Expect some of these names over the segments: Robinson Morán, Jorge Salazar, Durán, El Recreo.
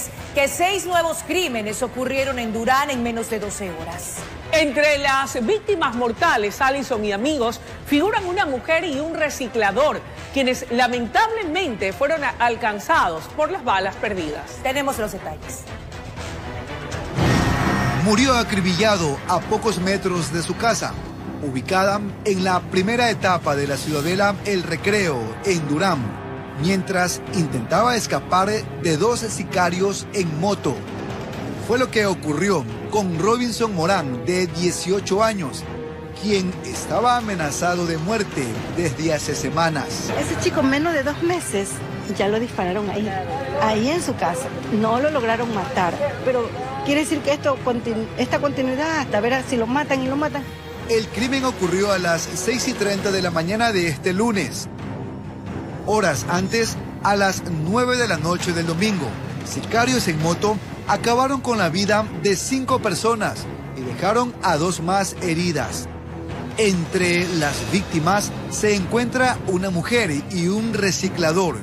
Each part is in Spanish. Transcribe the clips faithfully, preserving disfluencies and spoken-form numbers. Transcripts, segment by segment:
es que seis nuevos crímenes ocurrieron en Durán en menos de doce horas. Entre las víctimas mortales, Allison y amigos, figuran una mujer y un reciclador, quienes lamentablemente fueron alcanzados por las balas perdidas. Tenemos los detalles. Murió acribillado a pocos metros de su casa, ubicada en la primera etapa de la ciudadela El Recreo, en Durán, mientras intentaba escapar de doce sicarios en moto. Fue lo que ocurrió con Robinson Morán, de dieciocho años, quien estaba amenazado de muerte desde hace semanas. Ese chico, menos de dos meses, ya lo dispararon ahí, ahí en su casa. No lo lograron matar, pero... quiere decir que esto, esta continuidad hasta ver si lo matan y lo matan. El crimen ocurrió a las seis y treinta de la mañana de este lunes. Horas antes, a las nueve de la noche del domingo, sicarios en moto acabaron con la vida de cinco personas y dejaron a dos más heridas. Entre las víctimas se encuentra una mujer y un reciclador.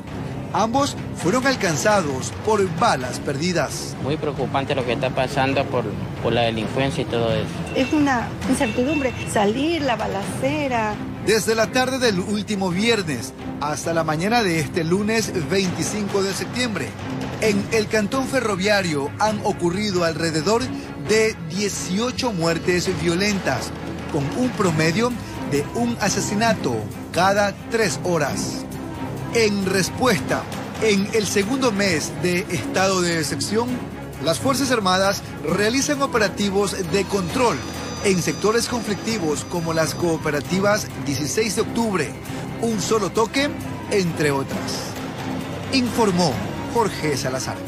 Ambos fueron alcanzados por balas perdidas. Muy preocupante lo que está pasando por, por la delincuencia y todo eso. Es una incertidumbre salir, la balacera. Desde la tarde del último viernes hasta la mañana de este lunes veinticinco de septiembre, en el cantón ferroviario han ocurrido alrededor de dieciocho muertes violentas, con un promedio de un asesinato cada tres horas. En respuesta, en el segundo mes de estado de excepción, las Fuerzas Armadas realizan operativos de control en sectores conflictivos como las cooperativas dieciséis de octubre, Un Solo Toque, entre otras. Informó Jorge Salazar.